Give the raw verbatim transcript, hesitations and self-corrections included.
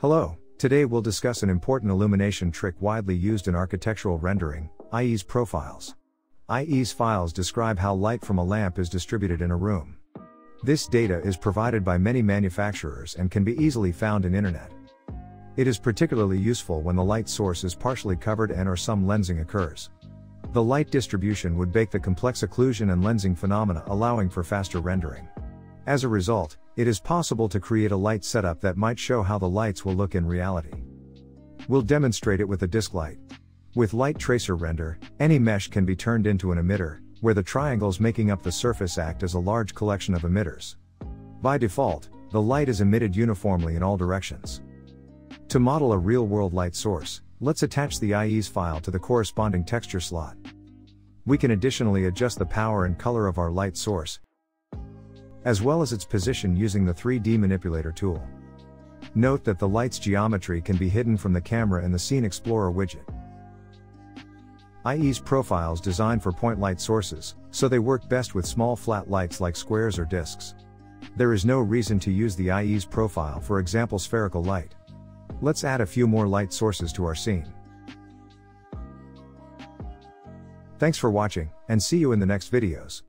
Hello, today we'll discuss an important illumination trick widely used in architectural rendering, I E S profiles. I E S files describe how light from a lamp is distributed in a room. This data is provided by many manufacturers and can be easily found in internet. It is particularly useful when the light source is partially covered and or some lensing occurs. The light distribution would bake the complex occlusion and lensing phenomena, allowing for faster rendering. As a result, it is possible to create a light setup that might show how the lights will look in reality. We'll demonstrate it with a disk light. With Light Tracer Render, any mesh can be turned into an emitter, where the triangles making up the surface act as a large collection of emitters. By default, the light is emitted uniformly in all directions. To model a real-world light source, let's attach the I E S file to the corresponding texture slot. We can additionally adjust the power and color of our light source, as well as its position using the three D manipulator tool. Note that the light's geometry can be hidden from the camera in the Scene Explorer widget. I E S profiles designed for point light sources, so they work best with small flat lights like squares or discs. There is no reason to use the I E S profile, for example spherical light. Let's add a few more light sources to our scene. Thanks for watching, and see you in the next videos.